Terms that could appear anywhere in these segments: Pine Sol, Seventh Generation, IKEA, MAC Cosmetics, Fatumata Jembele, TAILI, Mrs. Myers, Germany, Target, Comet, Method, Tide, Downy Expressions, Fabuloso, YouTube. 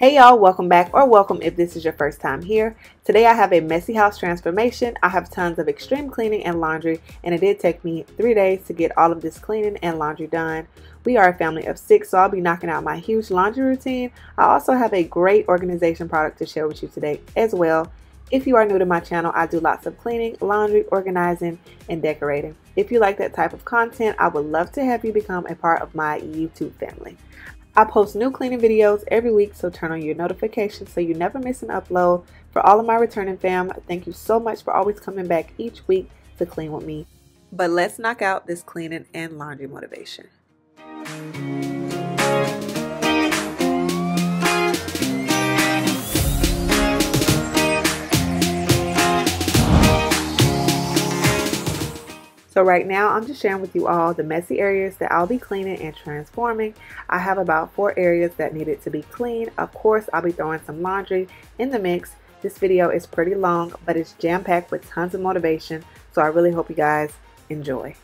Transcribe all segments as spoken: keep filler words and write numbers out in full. Hey y'all, welcome back, or welcome if this is your first time here. Today I have a messy house transformation. I have tons of extreme cleaning and laundry, and it did take me three days to get all of this cleaning and laundry done. We are a family of six, so I'll be knocking out my huge laundry routine. I also have a great organization product to share with you today as well. If you are new to my channel, I do lots of cleaning, laundry, organizing, and decorating. If you like that type of content, I would love to have you become a part of my YouTube family. I post new cleaning videos every week, so turn on your notifications so you never miss an upload. For all of my returning fam, thank you so much for always coming back each week to clean with me. But let's knock out this cleaning and laundry motivation. So right now I'm just sharing with you all the messy areas that I'll be cleaning and transforming. I have about four areas that needed to be cleaned. Of course, I'll be throwing some laundry in the mix. This video is pretty long, but it's jam-packed with tons of motivation, so I really hope you guys enjoy.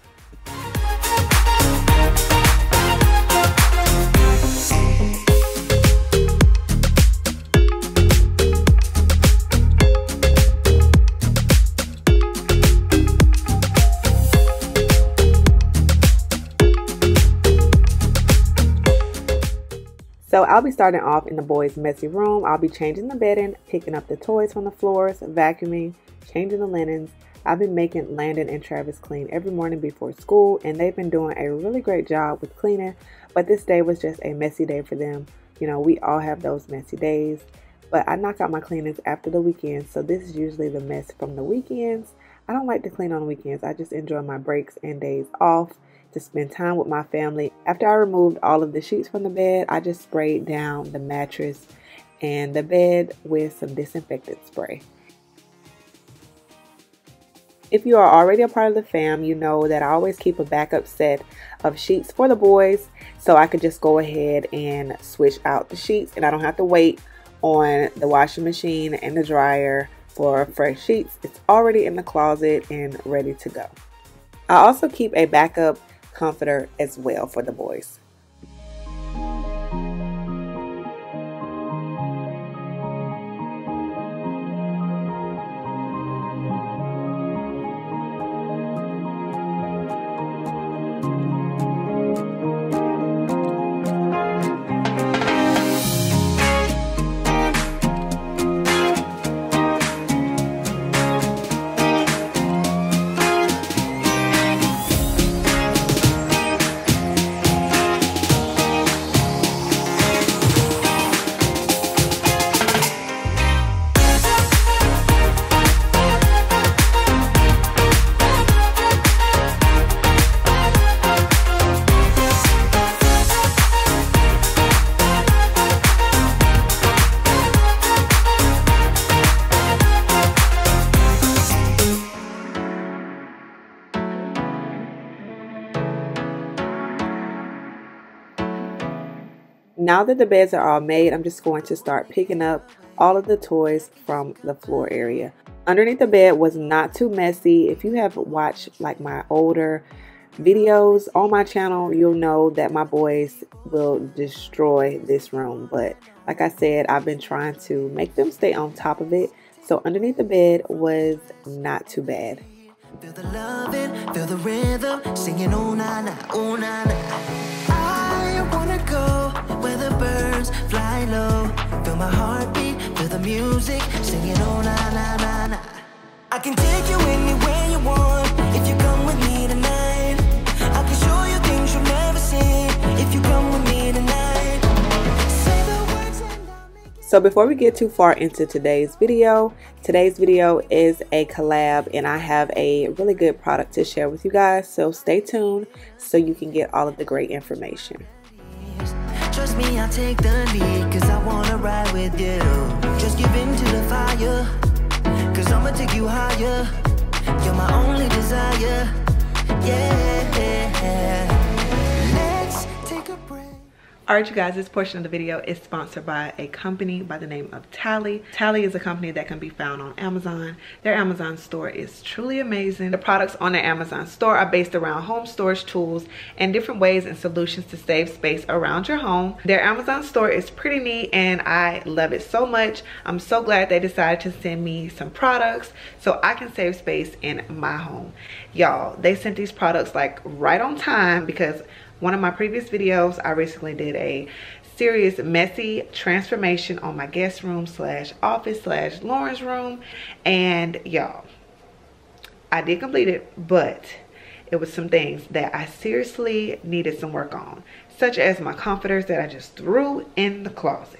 So I'll be starting off in the boys' messy room. I'll be changing the bedding, picking up the toys from the floors, vacuuming, changing the linens. I've been making Landon and Travis clean every morning before school, and they've been doing a really great job with cleaning, but this day was just a messy day for them. You know, we all have those messy days, but I knock out my cleanings after the weekends, so this is usually the mess from the weekends. I don't like to clean on weekends. I just enjoy my breaks and days off to spend time with my family. After I removed all of the sheets from the bed, I just sprayed down the mattress and the bed with some disinfectant spray. If you are already a part of the fam, you know that I always keep a backup set of sheets for the boys, so I could just go ahead and switch out the sheets and I don't have to wait on the washing machine and the dryer for fresh sheets. It's already in the closet and ready to go. I also keep a backup comforter as well for the boys. Now that the beds are all made, I'm just going to start picking up all of the toys from the floor area. Underneath the bed was not too messy. If you have watched like my older videos on my channel, you'll know that my boys will destroy this room. But like I said, I've been trying to make them stay on top of it. So underneath the bed was not too bad. Feel the loving, feel the rhythm, singing oh na na, oh na na. Go where the birds fly low, feel my heartbeat, feel the music, singing oh na na na na. I can take you anywhere you want if you come with me tonight. I can show you things you'll never see if you come with me tonight. Say the words and I'll make it. So before we get too far into today's video, today's video is a collab, and I have a really good product to share with you guys. So stay tuned so you can get all of the great information. Trust me, I'll take the lead, cause I wanna ride with you. Just give in to the fire, cause I'ma take you higher. You're my only desire, yeah. Let's take a break. Alright you guys, this portion of the video is sponsored by a company by the name of Tally. Tally is a company that can be found on Amazon. Their Amazon store is truly amazing. The products on their Amazon store are based around home storage tools and different ways and solutions to save space around your home. Their Amazon store is pretty neat and I love it so much. I'm so glad they decided to send me some products so I can save space in my home. Y'all, they sent these products like right on time because one of my previous videos, I recently did a serious messy transformation on my guest room slash office slash Lauren's room. And y'all, I did complete it, but it was some things that I seriously needed some work on, such as my comforters that I just threw in the closet.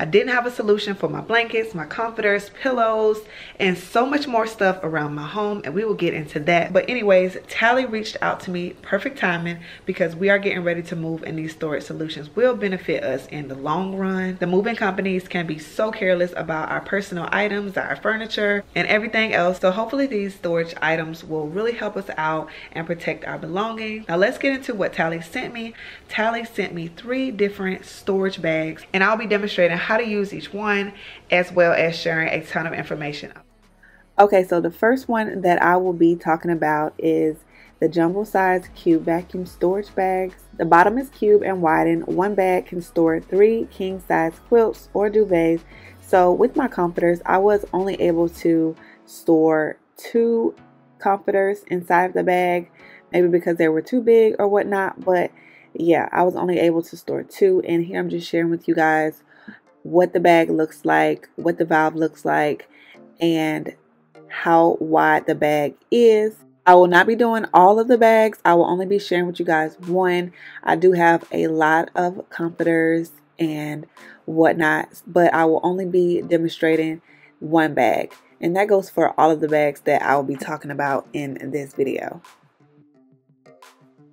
I didn't have a solution for my blankets, my comforters, pillows, and so much more stuff around my home, and we will get into that. But anyways, Tally reached out to me, perfect timing, because we are getting ready to move and these storage solutions will benefit us in the long run. The moving companies can be so careless about our personal items, our furniture, and everything else, so hopefully these storage items will really help us out and protect our belongings. Now let's get into what Tally sent me. Tally sent me three different storage bags, and I'll be demonstrating how to use each one as well as sharing a ton of information. Okay, so the first one that I will be talking about is the jumbo size cube vacuum storage bags. The bottom is cube and widened. One bag can store three king size quilts or duvets. So with my comforters, I was only able to store two comforters inside of the bag, maybe because they were too big or whatnot, but yeah, I was only able to store two, and here I'm just sharing with you guys what the bag looks like, what the valve looks like, and how wide the bag is. I will not be doing all of the bags. I will only be sharing with you guys one. I do have a lot of comforters and whatnot, but I will only be demonstrating one bag. And that goes for all of the bags that I will be talking about in this video.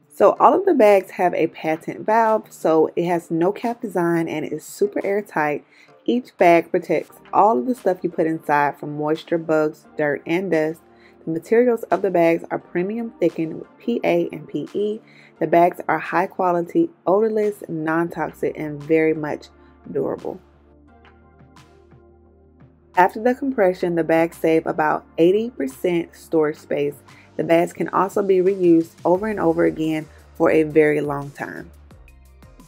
So all of the bags have a patent valve, so it has no cap design and is super airtight. Each bag protects all of the stuff you put inside from moisture, bugs, dirt, and dust. The materials of the bags are premium thickened with P A and P E. The bags are high quality, odorless, non-toxic, and very much durable. After the compression, the bags save about eighty percent storage space. The bags can also be reused over and over again for a very long time.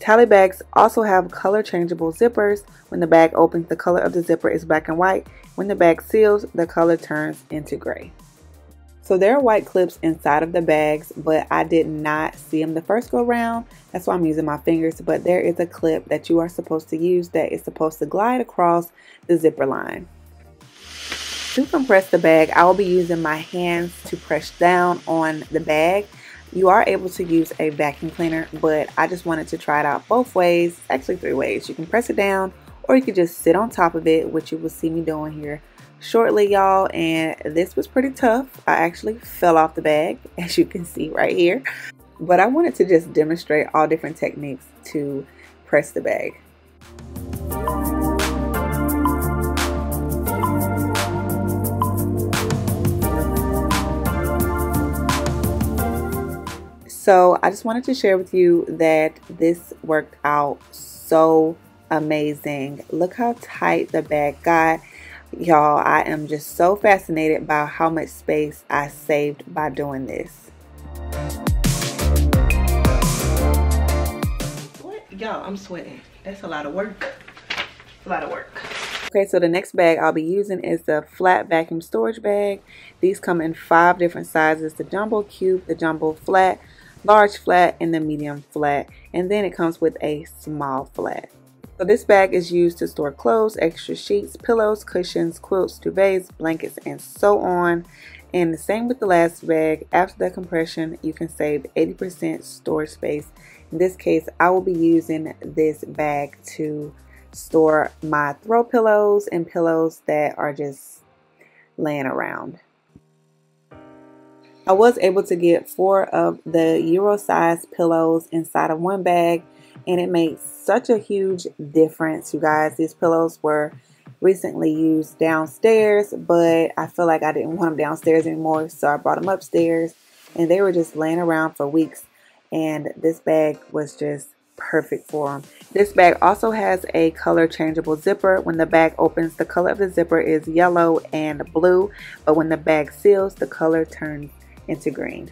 Tally bags also have color changeable zippers. When the bag opens, the color of the zipper is black and white. When the bag seals, the color turns into gray. So there are white clips inside of the bags, but I did not see them the first go round. That's why I'm using my fingers, but there is a clip that you are supposed to use that is supposed to glide across the zipper line. To compress the bag, I will be using my hands to press down on the bag. You are able to use a vacuum cleaner, but I just wanted to try it out both ways, actually three ways. You can press it down, or you can just sit on top of it, which you will see me doing here shortly, y'all. And this was pretty tough. I actually fell off the bag, as you can see right here. But I wanted to just demonstrate all different techniques to press the bag. So I just wanted to share with you that this worked out so amazing. Look how tight the bag got. Y'all, I am just so fascinated by how much space I saved by doing this. What? Y'all, I'm sweating. That's a lot of work. A lot of work. Okay, so the next bag I'll be using is the flat vacuum storage bag. These come in five different sizes: the jumbo cube, the jumbo flat, large flat, and the medium flat, and then it comes with a small flat. So this bag is used to store clothes, extra sheets, pillows, cushions, quilts, duvets, blankets, and so on. And the same with the last bag. After the compression, you can save eighty percent storage space. In this case, I will be using this bag to store my throw pillows and pillows that are just laying around. I was able to get four of the euro size pillows inside of one bag, and it made such a huge difference, you guys. These pillows were recently used downstairs, but I feel like I didn't want them downstairs anymore, so I brought them upstairs, and they were just laying around for weeks, and this bag was just perfect for them. This bag also has a color changeable zipper. When the bag opens, the color of the zipper is yellow and blue, but when the bag seals, the color turns into green.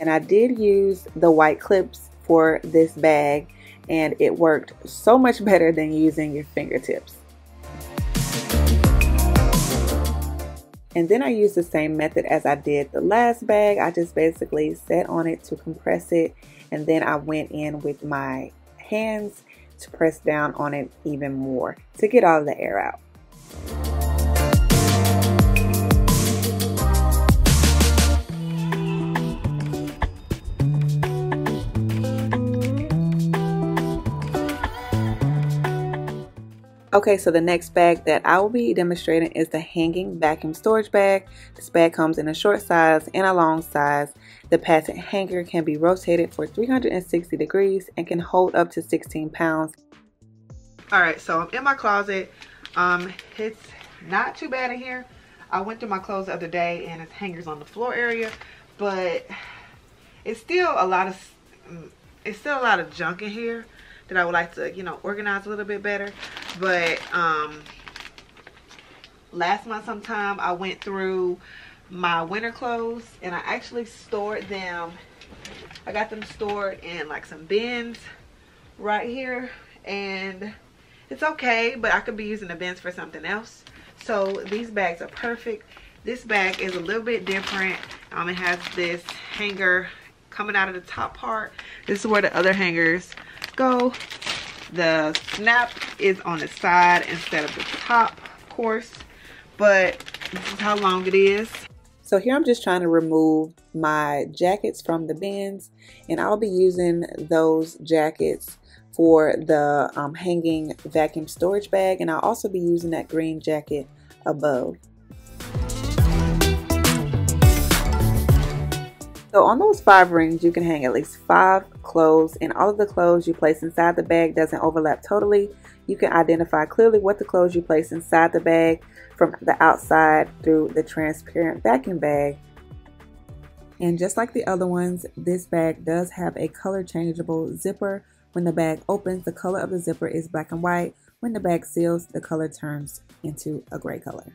And I did use the white clips for this bag, and it worked so much better than using your fingertips. And then I used the same method as I did the last bag. I just basically sat on it to compress it, and then I went in with my hands to press down on it even more to get all of the air out. Okay, so the next bag that I will be demonstrating is the hanging vacuum storage bag. This bag comes in a short size and a long size. The patent hanger can be rotated for three hundred sixty degrees and can hold up to sixteen pounds. All right, so I'm in my closet. Um, it's not too bad in here. I went through my clothes the other day and it's hangers on the floor area, but it's still a lot of, it's still a lot of junk in here that I would like to, you know, organize a little bit better. But um last month sometime I went through my winter clothes and I actually stored them. I got them stored in like some bins right here, and it's okay, but I could be using the bins for something else. So these bags are perfect. This bag is a little bit different. Um it has this hanger coming out of the top part. This is where the other hangers go. The snap is on the side instead of the top, of course, but this is how long it is. So here I'm just trying to remove my jackets from the bins, and I'll be using those jackets for the um, hanging vacuum storage bag, and I'll also be using that green jacket above. So on those five rings, you can hang at least five clothes, and all of the clothes you place inside the bag doesn't overlap totally. You can identify clearly what the clothes you place inside the bag from the outside through the transparent vacuum bag. And just like the other ones, this bag does have a color changeable zipper. When the bag opens, the color of the zipper is black and white. When the bag seals, the color turns into a gray color.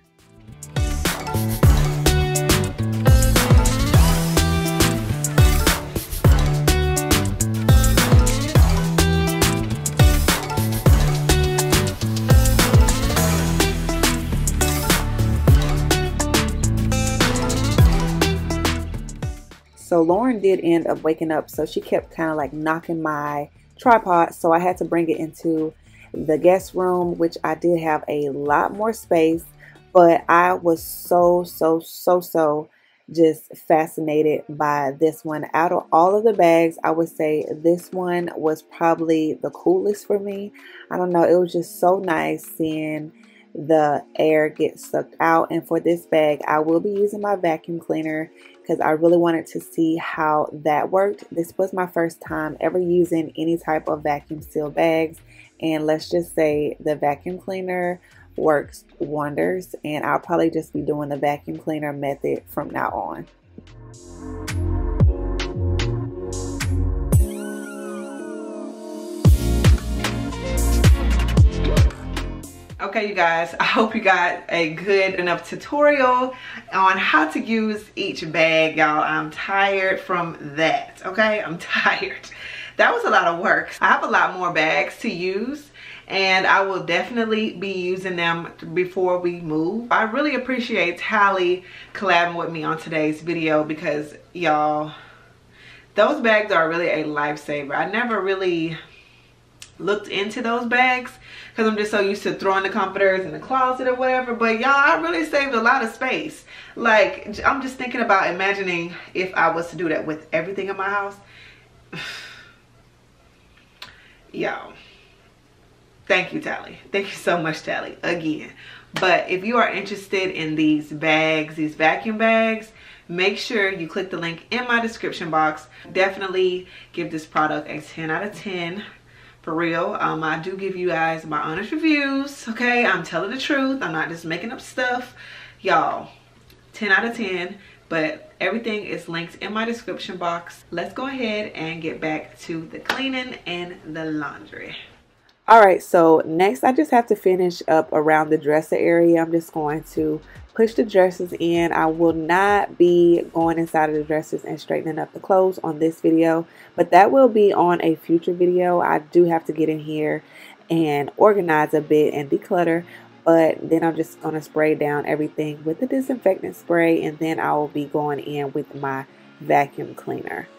So Lauren did end up waking up, so she kept kind of like knocking my tripod, so I had to bring it into the guest room, which I did have a lot more space, but I was so, so, so, so just fascinated by this one. Out of all of the bags, I would say this one was probably the coolest for me. I don't know, it was just so nice seeing the air get sucked out. And for this bag, I will be using my vacuum cleaner because I really wanted to see how that worked. This was my first time ever using any type of vacuum seal bags, and let's just say the vacuum cleaner works wonders, and I'll probably just be doing the vacuum cleaner method from now on. Okay, you guys, I hope you got a good enough tutorial on how to use each bag, y'all. I'm tired from that, okay? I'm tired. That was a lot of work. I have a lot more bags to use, and I will definitely be using them before we move. I really appreciate Tally collabing with me on today's video because, y'all, those bags are really a lifesaver. I never really looked into those bags because I'm just so used to throwing the comforters in the closet or whatever, but y'all, I really saved a lot of space. Like, I'm just thinking about imagining if I was to do that with everything in my house. Y'all, thank you, Tally. Thank you so much, Tally, again. But if you are interested in these bags, these vacuum bags, make sure you click the link in my description box. Definitely give this product a ten out of ten. For real, um, I do give you guys my honest reviews, okay? I'm telling the truth. I'm not just making up stuff. Y'all, ten out of ten. but everything is linked in my description box. Let's go ahead and get back to the cleaning and the laundry. All right, so next I just have to finish up around the dresser area. I'm just going to push the dresses in. I will not be going inside of the dresses and straightening up the clothes on this video, but that will be on a future video. I do have to get in here and organize a bit and declutter, but then I'm just going to spray down everything with the disinfectant spray, and then I will be going in with my vacuum cleaner.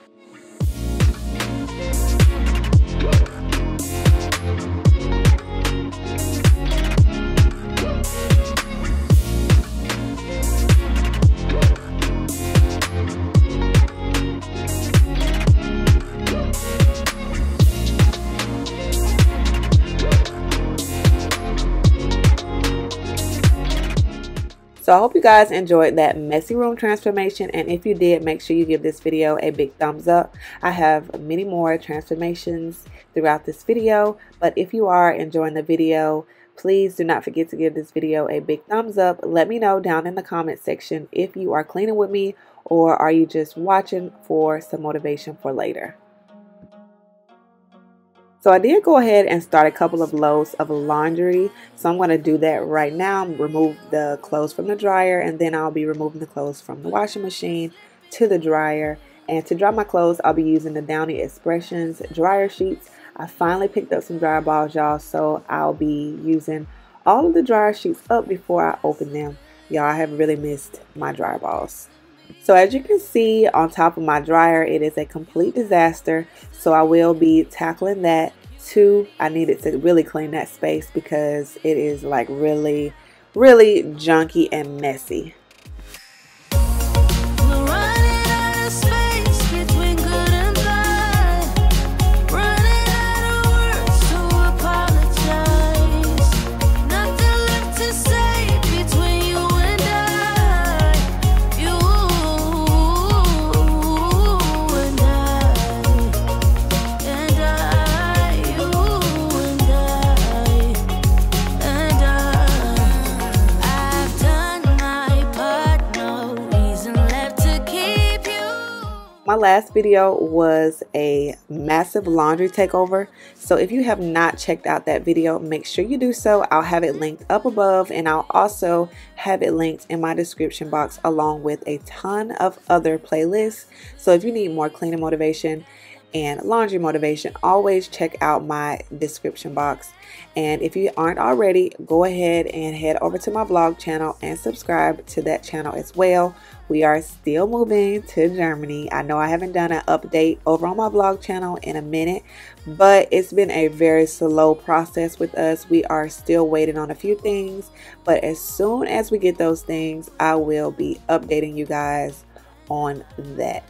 So I hope you guys enjoyed that messy room transformation, and if you did, make sure you give this video a big thumbs up. I have many more transformations throughout this video, but if you are enjoying the video, please do not forget to give this video a big thumbs up. Let me know down in the comment section if you are cleaning with me, or are you just watching for some motivation for later. So I did go ahead and start a couple of loads of laundry, so I'm going to do that right now. Remove the clothes from the dryer, and then I'll be removing the clothes from the washing machine to the dryer. And to dry my clothes, I'll be using the Downy Expressions dryer sheets. I finally picked up some dryer balls, y'all, so I'll be using all of the dryer sheets up before I open them. Y'all, I have really missed my dryer balls. So as you can see on top of my dryer, it is a complete disaster, so I will be tackling that too. I needed to really clean that space because it is like really, really junky and messy. My last video was a massive laundry takeover, so if you have not checked out that video, make sure you do so. I'll have it linked up above, and I'll also have it linked in my description box along with a ton of other playlists. So if you need more cleaning motivation and laundry motivation, always check out my description box. And if you aren't already, go ahead and head over to my vlog channel and subscribe to that channel as well. We are still moving to Germany. I know I haven't done an update over on my vlog channel in a minute, but it's been a very slow process with us. We are still waiting on a few things, but as soon as we get those things, I will be updating you guys on that.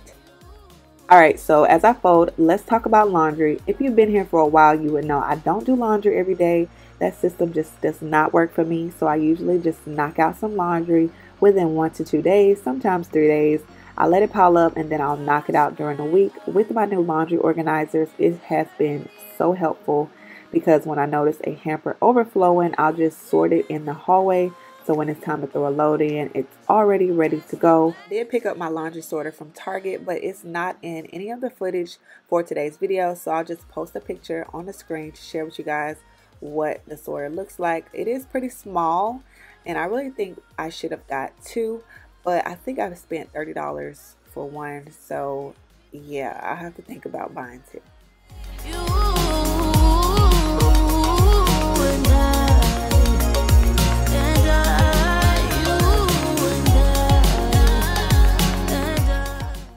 Alright, so as I fold, let's talk about laundry. If you've been here for a while, you would know I don't do laundry every day. That system just does not work for me, so I usually just knock out some laundry within one to two days, sometimes three days. I let it pile up, and then I'll knock it out during the week. With my new laundry organizers, it has been so helpful because when I notice a hamper overflowing, I'll just sort it in the hallway. So when it's time to throw a load in, it's already ready to go. I did pick up my laundry sorter from Target, but it's not in any of the footage for today's video. So I'll just post a picture on the screen to share with you guys what the sorter looks like. It is pretty small, and I really think I should have got two, but I think I've spent thirty dollars for one. So yeah, I have to think about buying two.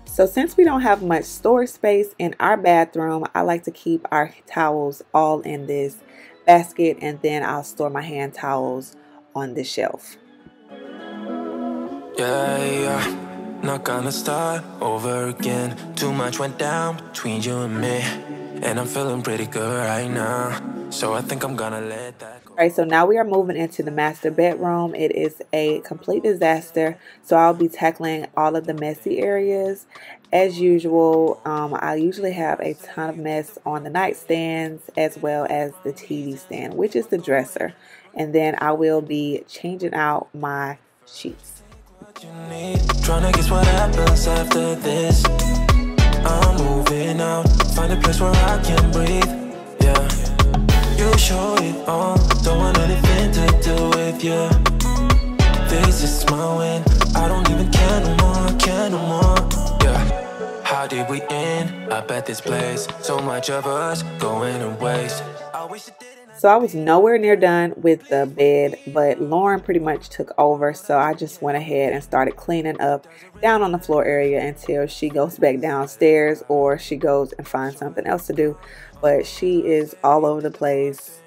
So since we don't have much storage space in our bathroom, I like to keep our towels all in this basket, and then I'll store my hand towels on the shelf. Yeah, yeah, not gonna start over again. Too much went down between you and me, and I'm feeling pretty good right now, so I think I'm gonna let that go. All right, so now we are moving into the master bedroom. It is a complete disaster, so I'll be tackling all of the messy areas as usual. um, I usually have a ton of mess on the nightstands as well as the T V stand, which is the dresser, and then I will be changing out my sheets. Trying to guess what happens after this. I'm moving out, find a place where I can breathe. Yeah, you show it all, don't want anything to do with you. This is my win, I don't even care no more, care no more. Yeah, how did we end up at this place? So much of us going to waste. I wish it didn't. So I was nowhere near done with the bed, but Lauren pretty much took over, so I just went ahead and started cleaning up down on the floor area until she goes back downstairs or she goes and finds something else to do. But she is all over the place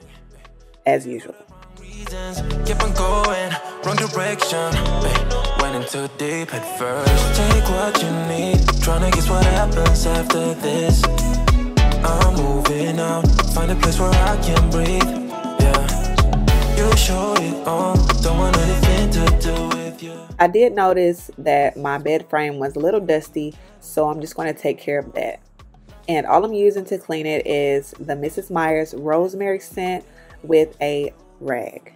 as usual. Reasons, keep on going, wrong direction, babe, went in too deep at first. Take what you need, trying to guess what happens after this. I'm moving out, find a place where I can breathe. Yeah, you show it all, don't want anything to do with you. I did notice that my bed frame was a little dusty, so I'm just going to take care of that. And all I'm using to clean it is the Missus Myers rosemary scent with a rag.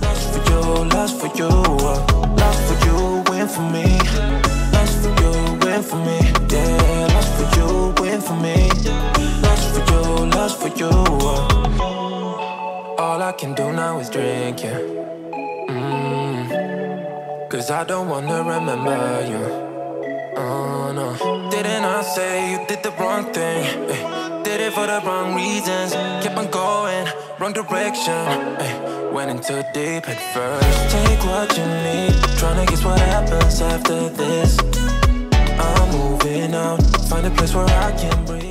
Lust for you, lust for you, lust for you, win for me. Lust for you, win for me, yeah, lust for you, win for me. For you, all I can do now is drink, yeah. Mm. Cause I don't wanna remember you. Oh no. Didn't I say you did the wrong thing? Ay, did it for the wrong reasons. Kept on going, wrong direction. Ay, went in too deep at first. Take what you need, trying to guess what happens after this. I'm moving out, find a place where I can breathe.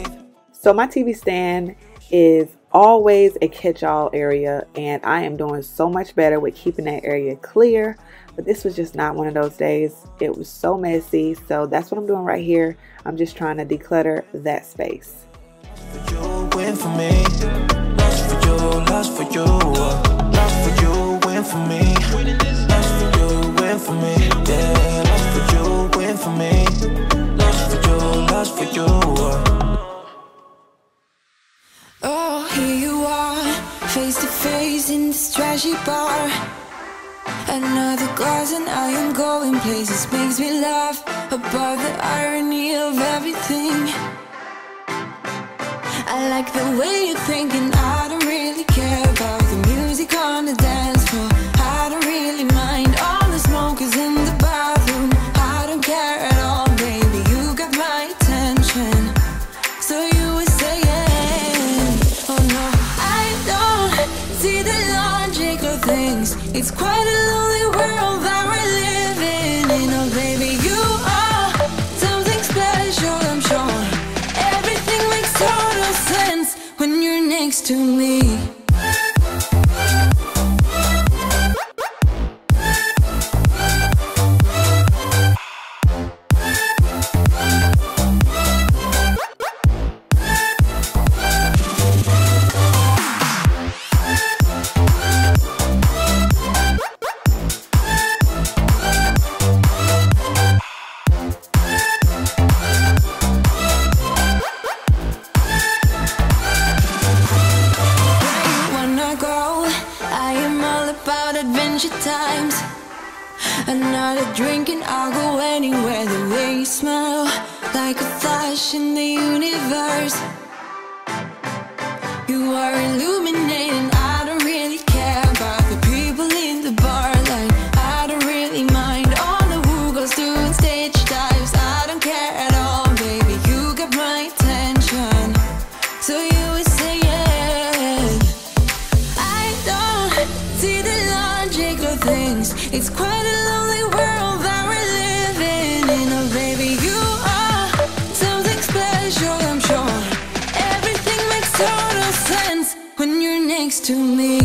So my T V stand is always a catch-all area, and I am doing so much better with keeping that area clear, but this was just not one of those days. It was so messy, so that's what I'm doing right here. I'm just trying to declutter that space. Face to face in this trashy bar. Another glass and I am going places. Makes me laugh about the irony of everything. I like the way you're thinking. I don't really care about the music on the dance floor. I don't really mind all the smokers in the bathroom. I don't care at all, baby. You got my attention. So you were saying, oh no, see the logic of things. It's quite a lonely world that we're living in. Oh baby, you are something special, I'm sure. Everything makes total sense when you're next to me. Times another drink and I'll go anywhere. The way you smell like a flash in the universe. You are illuminating. I don't really care about the people in the bar. Like I don't really mind all the who goes doing stage dives. I don't care at all, baby. You got my attention. So you were saying I don't see the things. It's quite a lonely world that we're living in. Oh baby, you are something special, I'm sure. Everything makes total sense when you're next to me.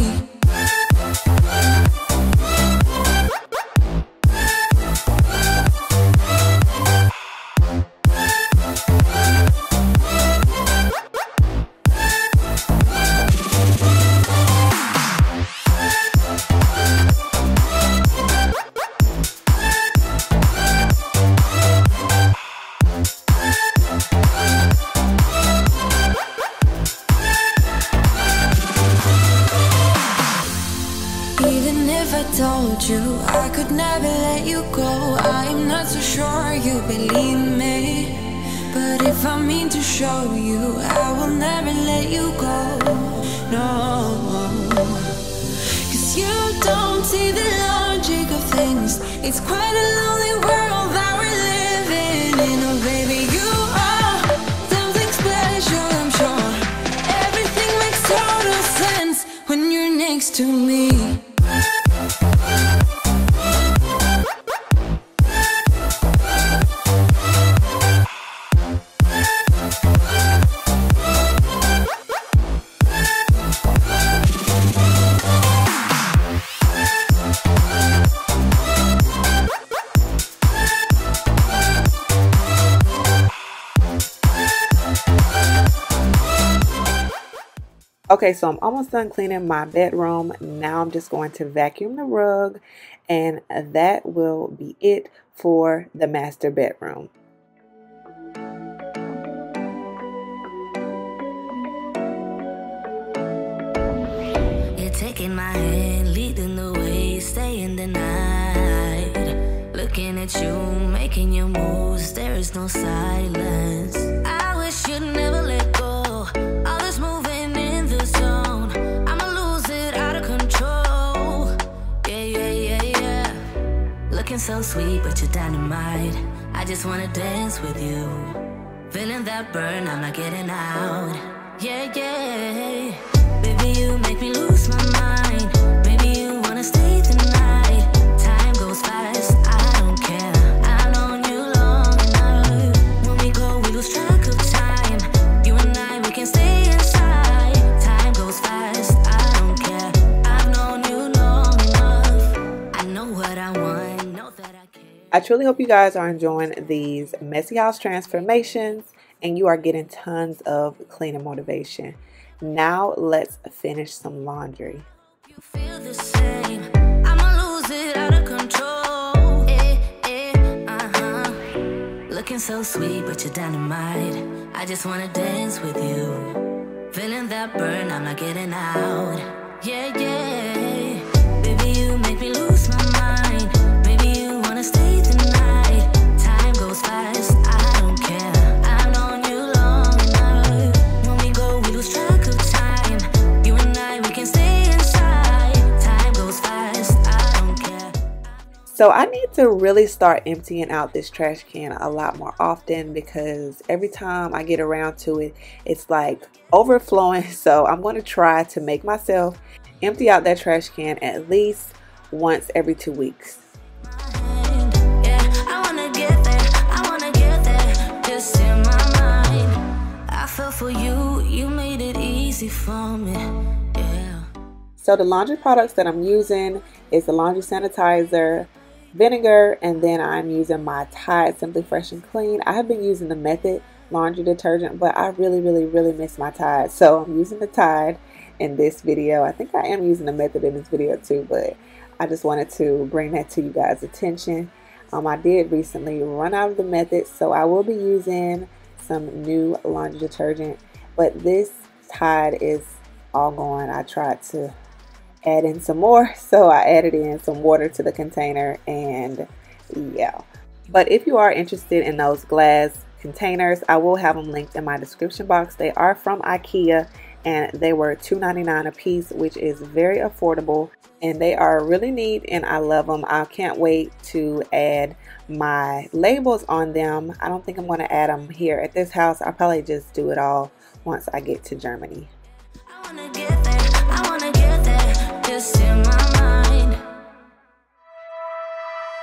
untrue. I could never let you go. I'm not so sure you believe me, but if I mean to show you, I will never let you go. No, cause you don't see the logic of things. It's quite a lonely world that we're living in. Oh baby, you are something special, I'm sure. Everything makes total sense when you're next to me. Okay, so I'm almost done cleaning my bedroom. Now I'm just going to vacuum the rug, and that will be it for the master bedroom. You're taking my hand, leading the way, staying the night. Looking at you, making your moves, there is no silence. I wish you'd never let go. All this moving. So sweet, but you're dynamite. I just wanna dance with you. Feeling that burn, I'm not getting out. Yeah, yeah. Baby, you make me lose my mind. Maybe you wanna stay the night. Time goes fast, I don't care. I've known you long enough. When we go, we lose track of time. You and I, we can stay inside. Time goes fast, I don't care. I've known you long enough. I know what I want. I truly hope you guys are enjoying these messy house transformations and you are getting tons of cleaning motivation. Now let's finish some laundry. You feel the same. I'ma lose it out of control. Eh, eh, uh-huh. Looking so sweet, but you're dynamite. I just wanna dance with you. Feeling that burn, I'm not getting out. Yeah, yeah. Baby, you make me lose my mind. Maybe you wanna stay. I don't care. I've known you long enough. When we go, we lose track of time. You and I, we can stay inside. Time goes fast. I don't care. So I need to really start emptying out this trash can a lot more often, because every time I get around to it, it's like overflowing. So I'm going to try to make myself empty out that trash can at least once every two weeks. For you, you made it easy for me. Yeah. So the laundry products that I'm using is the laundry sanitizer, vinegar, and then I'm using my Tide Simply Fresh and Clean. I have been using the Method laundry detergent, but I really, really, really miss my Tide. So I'm using the Tide in this video. I think I am using the Method in this video too, but I just wanted to bring that to you guys' attention. Um, I did recently run out of the Method, so I will be using some new laundry detergent, but this Tide is all gone. I tried to add in some more, so I added in some water to the container, and yeah. But if you are interested in those glass containers, I will have them linked in my description box. They are from IKEA, and they were two ninety-nine a piece, which is very affordable, and they are really neat, and I love them. I can't wait to add my labels on them. I don't think I'm going to add them here at this house. I'll probably just do it all once I get to Germany. I wanna get there. I wanna get there. Just in my mind.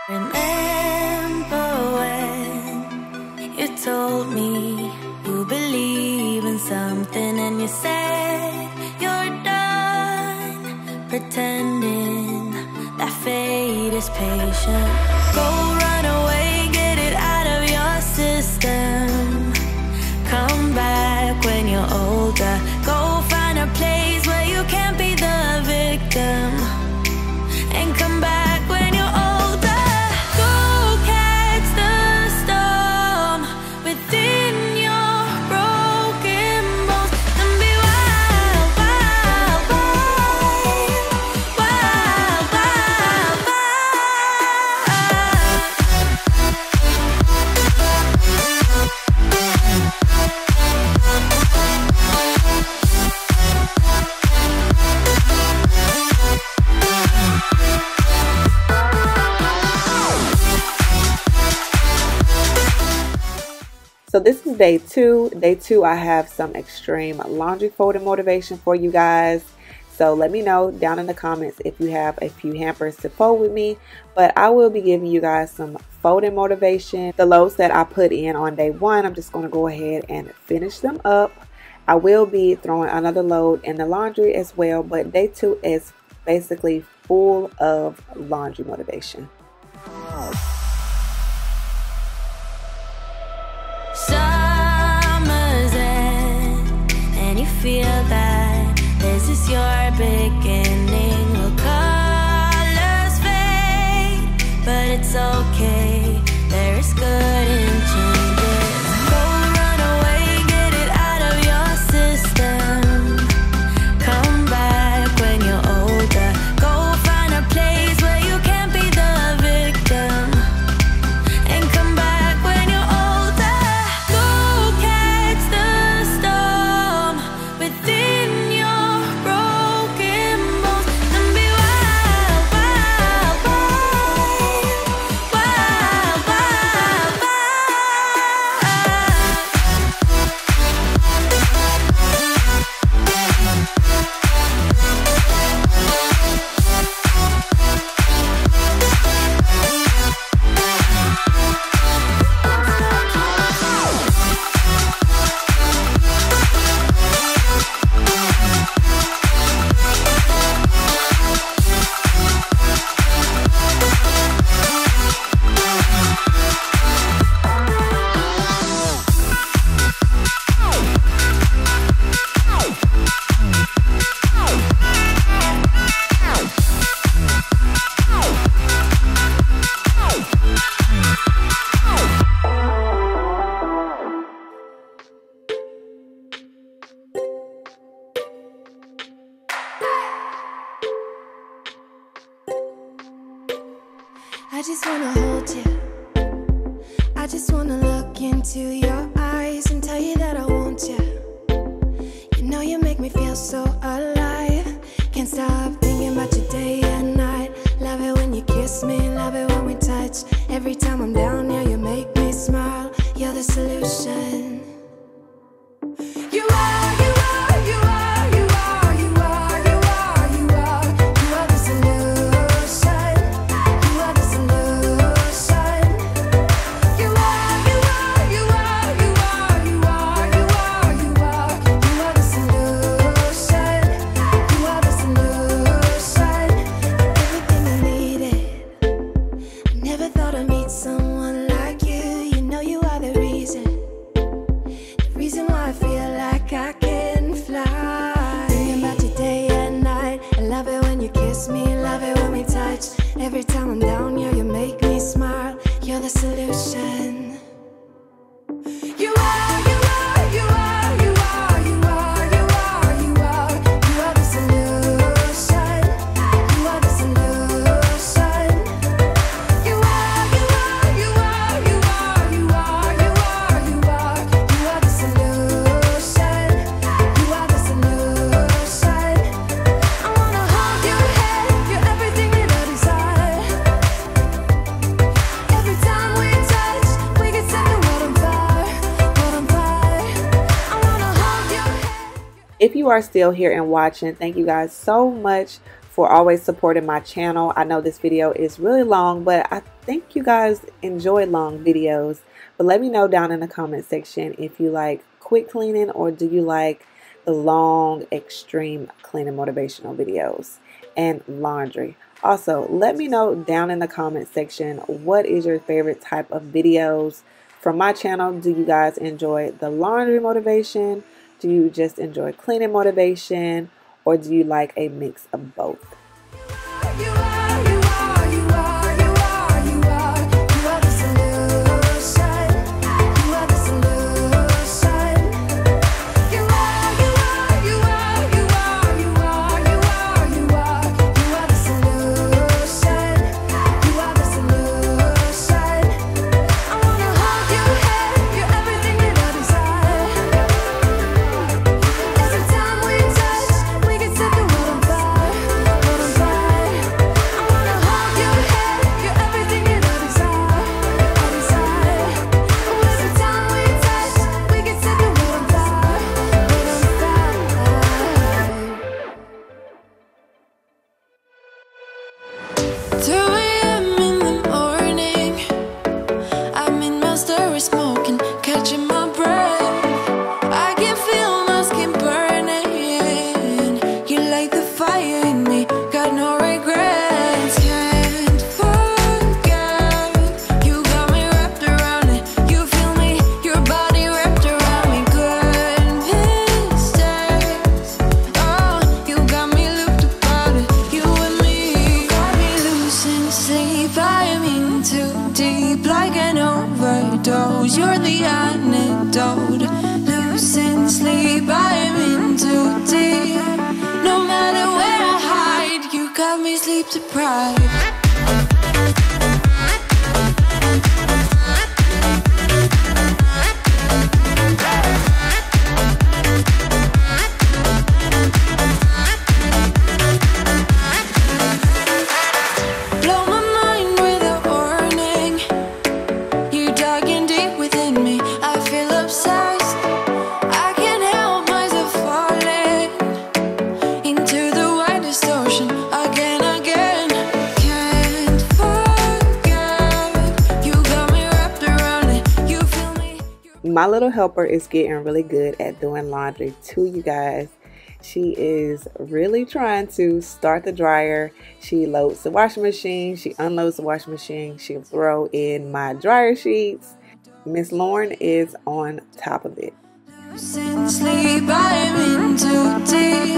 Remember when you told me you believe in something, and you said you're done pretending that fate is patient. Go run away, get it out of your system. Come back when you're older. Go find a place where you can't be the victim. And come back when you're older. Go catch the storm within your broken bones. And be wild, wild, wild, wild, wild, wild, wild. So this is day two. Day two, I have some extreme laundry folding motivation for you guys. So let me know down in the comments if you have a few hampers to fold with me. But I will be giving you guys some folding motivation. The loads that I put in on day one, I'm just going to go ahead and finish them up. I will be throwing another load in the laundry as well. But day two is basically full of laundry motivation. Summer's end, and you feel that this is your beginning. Well, colors fade, but it's okay. There is good in changes. Go run away, get it out of your system. Come back when you're older. Go find a place where you can't be the victim. And come back when you're older. Go catch the storm within your broken bones. And be wild, wild, wild, wild, wild, I just wanna hold you. I just wanna look into your eyes and tell you that I want you. You know you make me feel so alive. Can't stop thinking about you day and night. Love it when you kiss me, love it when we touch. Every time I'm down, yeah, you make me smile. You're the solution. You are, you are, you are. Every time I'm down, yeah, you make me smile. You're the solution. You are, you are, you are, you are, you are, you are, you are. You are the solution. You are the solution. You are, you are, you are, you are, you are, you are, you are. You are the solution. You are the solution. I wanna hold your head. You're everything. If you are still here and watching, thank you guys so much for always supporting my channel. I know this video is really long, but I think you guys enjoy long videos. But let me know down in the comment section if you like quick cleaning or do you like the long, extreme cleaning motivational videos and laundry. Also, let me know down in the comment section, what is your favorite type of videos from my channel? Do you guys enjoy the laundry motivation? Do you just enjoy cleaning motivation, or do you like a mix of both? You are, you are, you are, you are, you are, you are the solution. You are the solution. You are, you are, you are, you are, you are, you are, you are, you are the solution. You are the solution. I wanna hold your head. You're everything that I desire. Every time we touch, we can set the world on fire. My little helper is getting really good at doing laundry too, you guys. She is really trying to start the dryer. She loads the washing machine. She unloads the washing machine. She'll throw in my dryer sheets. Miss Lauren is on top of it. Since sleep, I'm in too deep.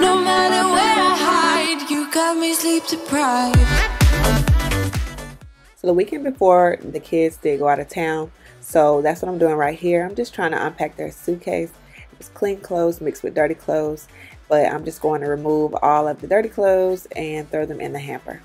No matter where I hide, you got me sleep deprived. So the weekend before, the kids did go out of town. So that's what I'm doing right here. I'm just trying to unpack their suitcase. It was clean clothes mixed with dirty clothes. But I'm just going to remove all of the dirty clothes and throw them in the hamper.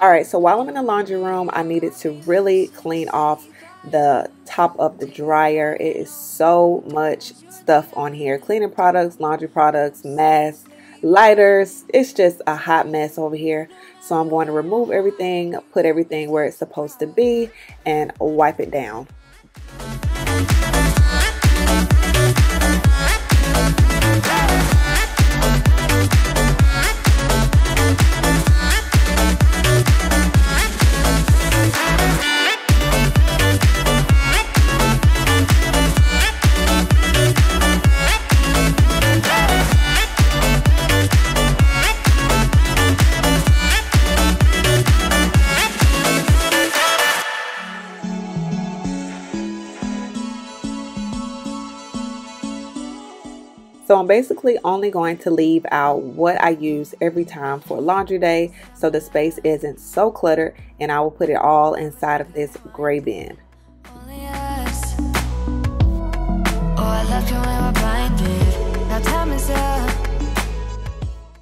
Alright, so while I'm in the laundry room, I needed to really clean off the top of the dryer. It is so much stuff on here. Cleaning products, laundry products, masks, lighters. It's just a hot mess over here. So I'm going to remove everything, put everything where it's supposed to be, and wipe it down. So I'm basically only going to leave out what I use every time for laundry day so the space isn't so cluttered, and I will put it all inside of this gray bin.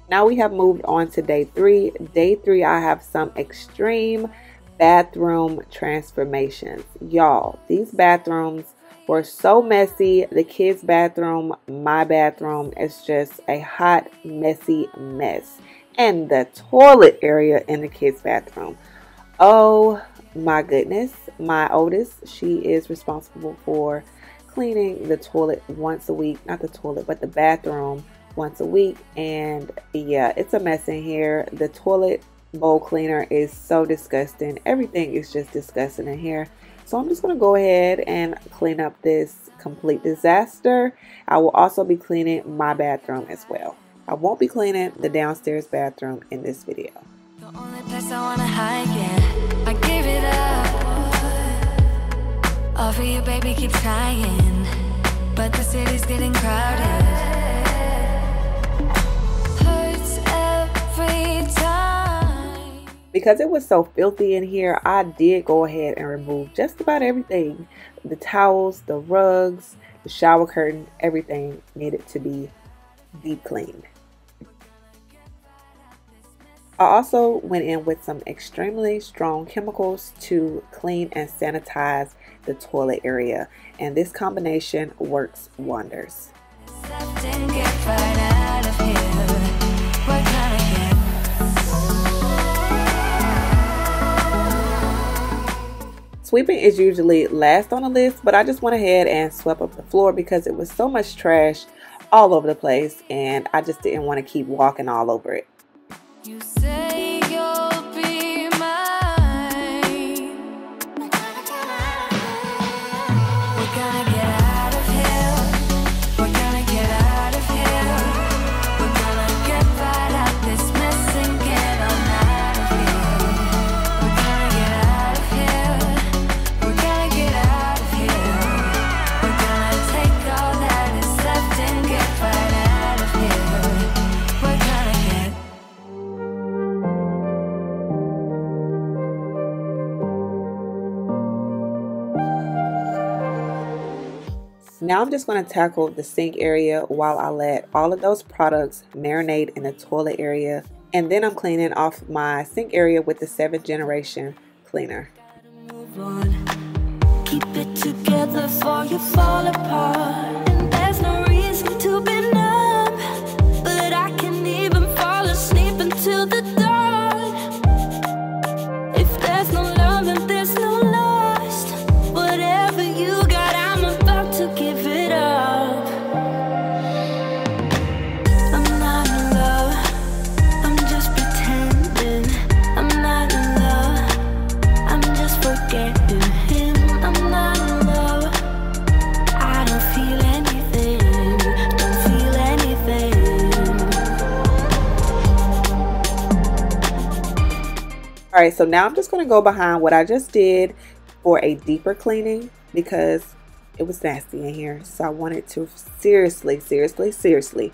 Now we have moved on to day three. Day three, I have some extreme bathroom transformations. Y'all, these bathrooms were so messy. The kids' bathroom, my bathroom, it's just a hot, messy mess. And the toilet area in the kids' bathroom. Oh my goodness. My oldest, she is responsible for cleaning the toilet once a week. Not the toilet, but the bathroom once a week. And yeah, it's a mess in here. The toilet bowl cleaner is so disgusting. Everything is just disgusting in here. So I'm just going to go ahead and clean up this complete disaster. I will also be cleaning my bathroom as well. I won't be cleaning the downstairs bathroom in this video. The only place I want to hide, yeah, I gave it up. All for you, baby, keep trying. But the city's getting crowded. Hurts every time. Because it was so filthy in here, I did go ahead and remove just about everything. The towels, the rugs, the shower curtain, everything needed to be deep cleaned. I also went in with some extremely strong chemicals to clean and sanitize the toilet area. And this combination works wonders. Sweeping is usually last on the list, but I just went ahead and swept up the floor because it was so much trash all over the place and I just didn't want to keep walking all over it. You say you'll be mine. We're gonna get out of here. We're gonna get out of here. We're gonna get right out this mess and get on out of here. We're gonna get out of here. Now I'm just going to tackle the sink area while I let all of those products marinate in the toilet area. And then I'm cleaning off my sink area with the Seventh Generation cleaner. Keep it together for you fall apart. And there's no reason to All right, so now I'm just going to go behind what I just did for a deeper cleaning because it was nasty in here. So I wanted to seriously, seriously, seriously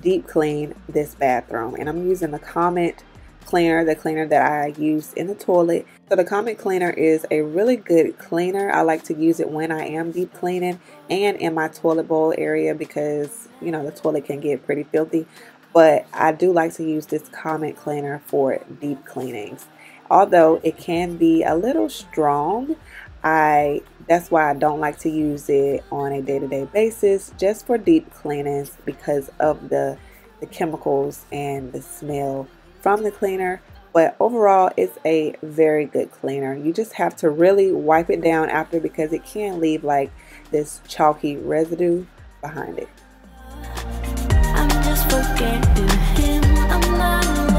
deep clean this bathroom. And I'm using the Comet cleaner, the cleaner that I used in the toilet. So the Comet cleaner is a really good cleaner. I like to use it when I am deep cleaning and in my toilet bowl area because, you know, the toilet can get pretty filthy. But I do like to use this Comet cleaner for deep cleanings. Although it can be a little strong, I that's why I don't like to use it on a day-to-day basis, just for deep cleanings, because of the, the chemicals and the smell from the cleaner. But overall, it's a very good cleaner. You just have to really wipe it down after because it can leave like this chalky residue behind it. I'm just forgetting him, I'm not alone.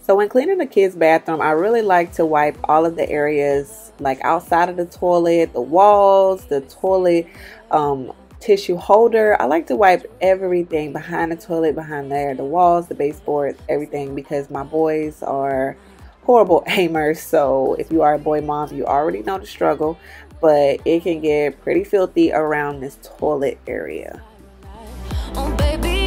So when cleaning the kids' bathroom, I really like to wipe all of the areas like outside of the toilet, the walls, the toilet um, tissue holder. I like to wipe everything behind the toilet, behind there, the walls, the baseboards, everything, because my boys are horrible aimers. So if you are a boy mom, you already know the struggle, but it can get pretty filthy around this toilet area. Oh, baby.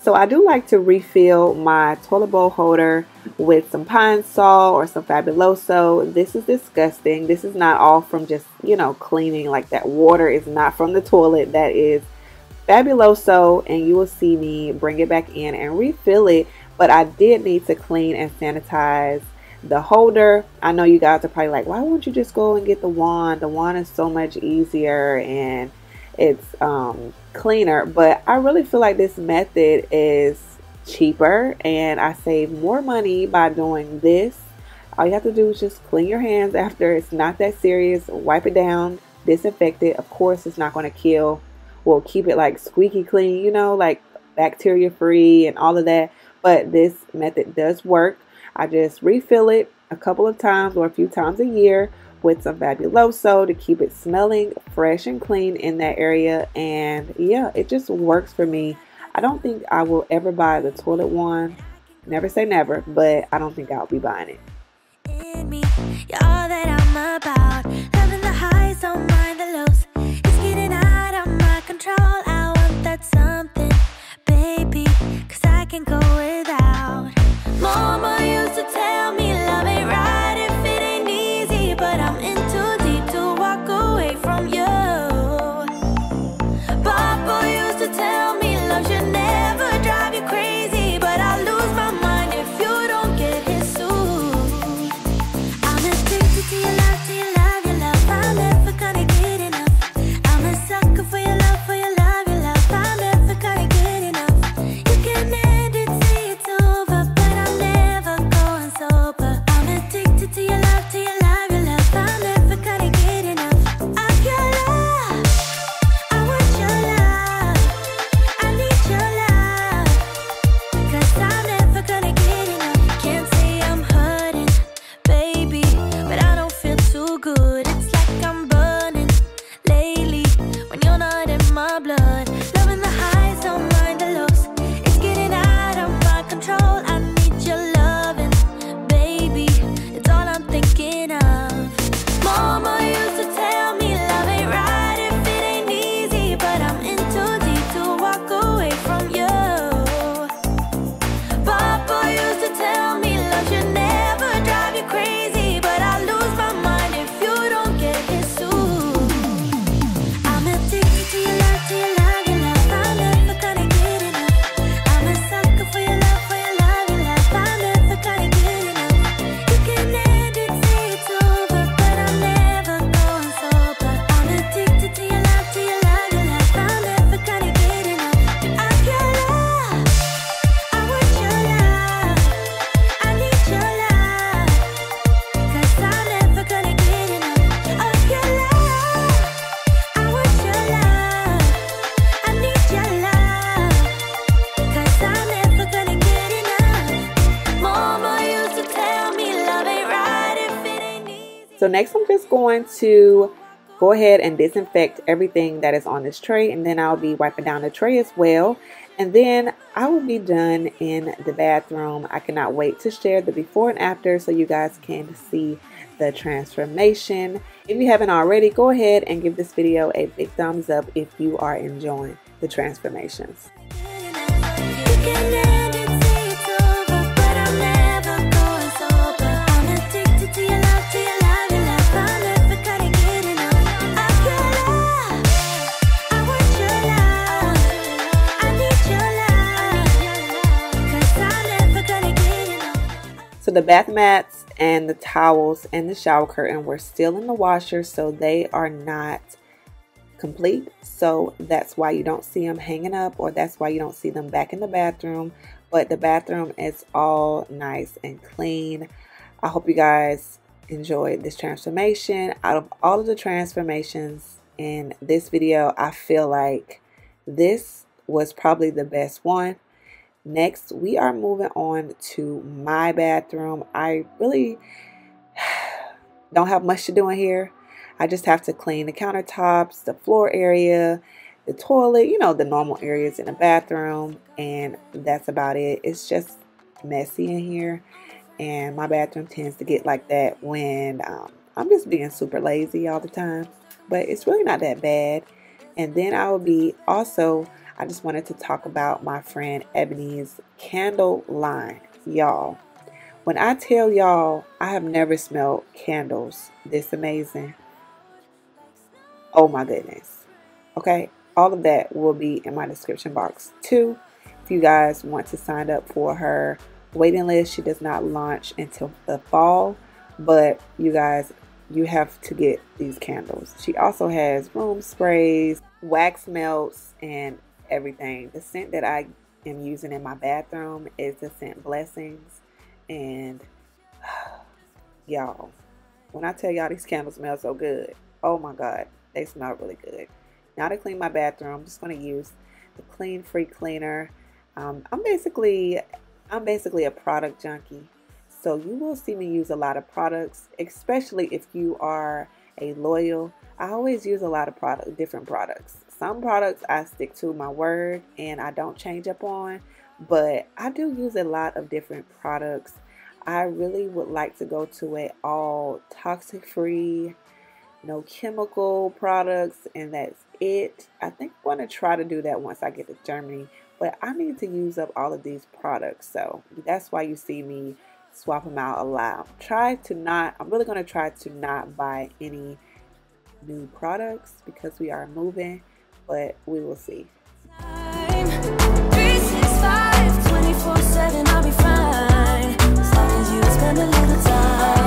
So I do like to refill my toilet bowl holder with some Pine Sol or some Fabuloso. This is disgusting. This is not all from just, you know, cleaning. Like, that water is not from the toilet. That is Fabuloso, and you will see me bring it back in and refill it. But I did need to clean and sanitize the holder. I know you guys are probably like, why won't you just go and get the wand? The wand is so much easier and it's um, cleaner. But I really feel like this method is cheaper and I save more money by doing this. All you have to do is just clean your hands after. It's not that serious. Wipe it down, disinfect it. Of course, it's not going to kill will keep it like squeaky clean, you know, like bacteria free and all of that. But this method does work. I just refill it a couple of times or a few times a year with some Fabuloso to keep it smelling fresh and clean in that area. And yeah, it just works for me. I don't think I will ever buy the toilet one. Never say never, but I don't think I'll be buying it. In me, you're all that I'm about. Having the highs, don't mind the lows. It's getting out of my control. I want that something, baby, cause I can go without. Mama used to tell me love ain't right if it ain't easy, but I'm in too deep to walk away from you. Papa used to tell me love should never drive you crazy, but I lose my mind if you don't get it soon. I'm addicted to your love, to your love, your love. I'm never gonna get enough. I'm a sucker for your love, for your love, your love. I'm never gonna get enough. You can end it, say it's over, but I'm never going sober. I'm addicted to your love, to your love, your love. I'm never gonna get enough of your love. I want your love, I need your love, cause I'm never gonna get enough. You can't say I'm hurting, baby, but I don't feel too good. It's like I'm burning lately when you're not in my blood. Loving the highs, don't mind the lows. It's getting out of my control. I need your loving, baby, it's all I'm thinking of. Mama used to tell me love ain't right if it ain't easy, but I'm in too deep to walk away from you. Papa used to tell me love should never drive you crazy, but I lose my mind if you don't get it soon. I'm addicted to your love, to your love, your love. I'm never gonna get enough. I'm a sucker for your love, for your love, your love. I'm never gonna get enough. You can end it, say it's over, but I'm never going sober. I'm addicted to your love, to your love, your love. I'm never gonna get enough of your love. I want your love, I need your love, cause I'm never gonna get enough of your love. I want your love, I need your love, cause I'm never gonna get enough. Mama used to tell me love ain't right if it ain't easy. So next I'm just going to go ahead and disinfect everything that is on this tray, and then I'll be wiping down the tray as well. And then I will be done in the bathroom. I cannot wait to share the before and after so you guys can see the transformation. If you haven't already, go ahead and give this video a big thumbs up if you are enjoying the transformations. You can end it, say it's over, but I'm never going sober. I'm addicted to your love, to your love, your love. I'm never gonna get enough of your love. I want your love, I need your love, cause I'm never gonna get enough. So the bath mats and the towels and the shower curtain were still in the washer, so they are not complete, so that's why you don't see them hanging up, or that's why you don't see them back in the bathroom. But the bathroom is all nice and clean. I hope you guys enjoyed this transformation. Out of all of the transformations in this video, I feel like this was probably the best one. Next, we are moving on to my bathroom. I really don't have much to do in here. I just have to clean the countertops, the floor area, the toilet, you know, the normal areas in the bathroom, and that's about it. It's just messy in here, and my bathroom tends to get like that when um, I'm just being super lazy all the time, but it's really not that bad. And then I will be also, I just wanted to talk about my friend Ebony's candle line, y'all. When I tell y'all, I have never smelled candles this amazing. Oh my goodness. Okay, all of that will be in my description box too. If you guys want to sign up for her waiting list, she does not launch until the fall, but you guys, you have to get these candles. She also has room sprays, wax melts, and everything. The scent that I am using in my bathroom is the scent Blessings, and y'all, when I tell y'all these candles smell so good, oh my god, they smell really good. Now to clean my bathroom, I'm just going to use the Clean Free Cleaner. Um, I'm basically, I'm basically a product junkie. So you will see me use a lot of products, especially if you are a loyal. I always use a lot of product, different products. Some products I stick to my word and I don't change up on, but I do use a lot of different products. I really would like to go to a all toxic free, no chemical products, and that's it. I think I'm going to try to do that once I get to Germany, but I need to use up all of these products. So that's why you see me swap them out a lot. Try to not, I'm really going to try to not buy any new products because we are moving, but we will see. I'll be fine as long as you spend a little time.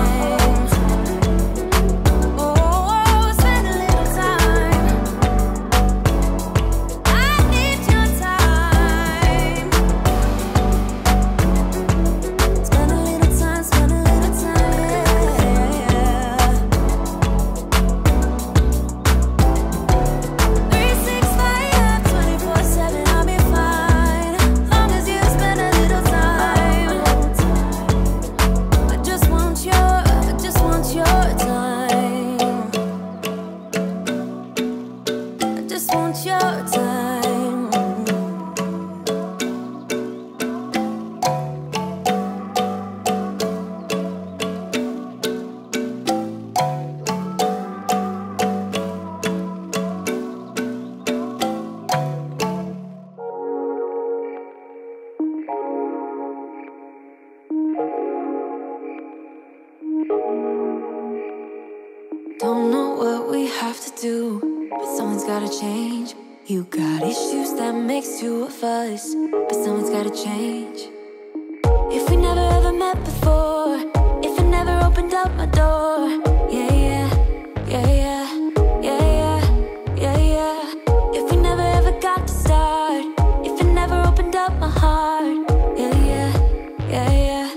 Don't know what we have to do, but someone's gotta change. You got issues that makes two of us, but someone's gotta change. If we never ever met before, if I never opened up my door, yeah, yeah, yeah, yeah, yeah, yeah, yeah, yeah. If we never ever got to start, if I never opened up my heart, yeah, yeah, yeah, yeah.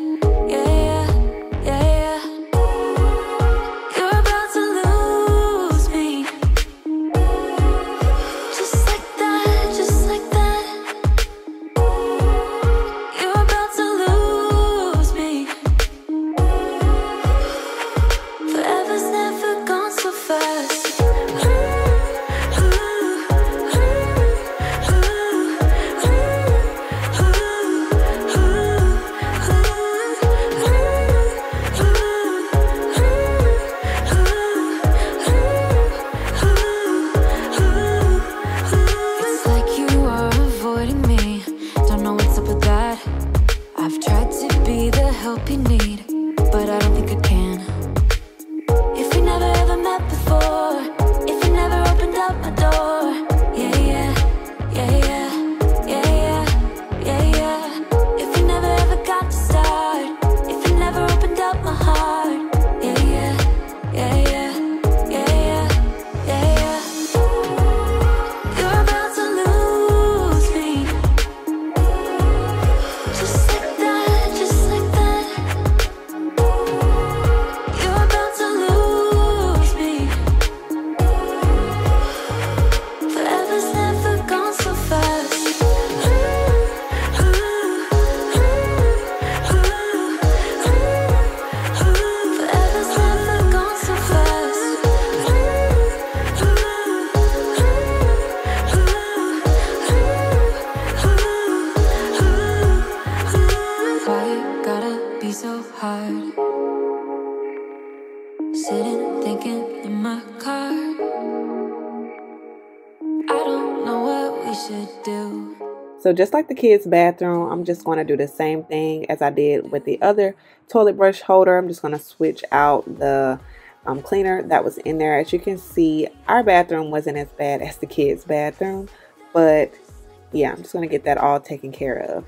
So just like the kids' bathroom, I'm just going to do the same thing as I did with the other toilet brush holder. I'm just going to switch out the um, cleaner that was in there. As you can see, our bathroom wasn't as bad as the kids' bathroom. But yeah, I'm just going to get that all taken care of.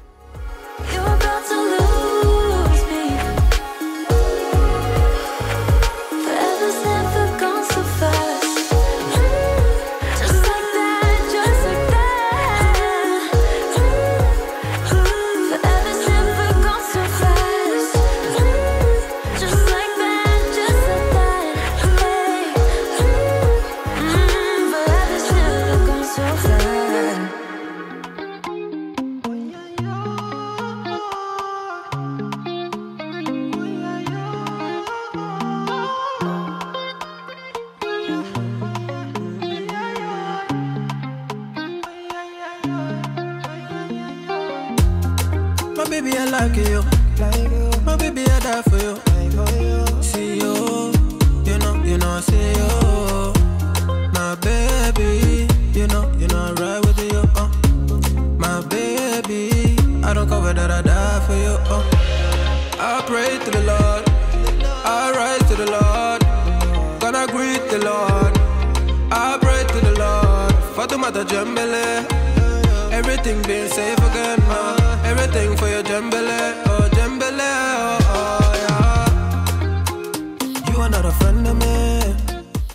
baby, I like you. My baby, I die for you. See you, you know, you know, I see you. My baby, you know, you know, I ride with you. Uh. My baby, I don't cover that I die for you. Uh. I pray to the Lord, I rise to the Lord, gonna greet the Lord. I pray to the Lord, Fatumata Jembele. Everything being safe again, uh, everything for your Jembele, oh Jembele, oh, oh yeah. You are not a friend of me.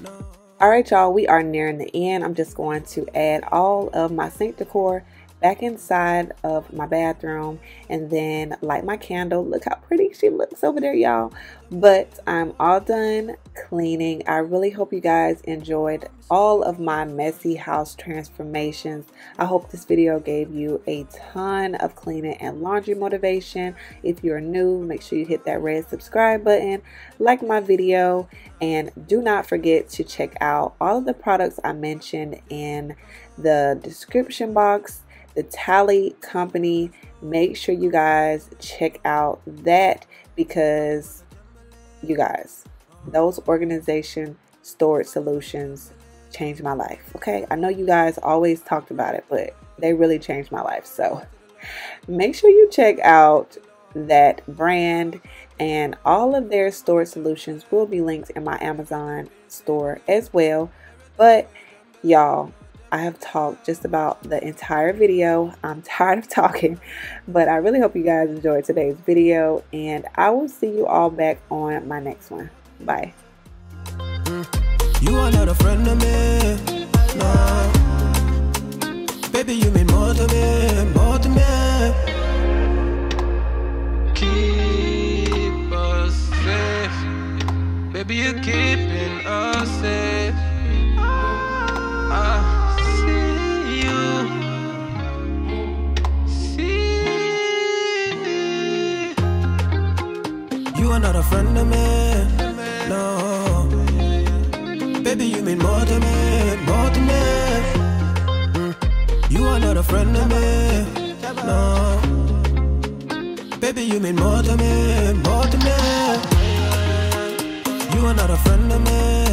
No. All right, y'all, we are nearing the end. I'm just going to add all of my sink decor back inside of my bathroom and then light my candle. Look how pretty she looks over there, y'all. But I'm all done cleaning. I really hope you guys enjoyed all of my messy house transformations. I hope this video gave you a ton of cleaning and laundry motivation. If you're new, make sure you hit that red subscribe button, like my video, and do not forget to check out all of the products I mentioned in the description box. The Tally company, make sure you guys check out that, because you guys, those organization storage solutions changed my life. Okay, I know you guys always talked about it, but they really changed my life. So make sure you check out that brand, and all of their storage solutions will be linked in my Amazon store as well. But y'all, I have talked just about the entire video. I'm tired of talking, but I really hope you guys enjoyed today's video, and I will see you all back on my next one. Bye. You are not a friend of me, no. Baby, you mean more to me, more to me. Keep us safe. Baby, you're keeping us safe. I You are not a friend of me, no. Baby, you mean more to me, more to me. Mm. You are not a friend of me, no. Baby, you mean more to me, more to me. You are not a friend of me.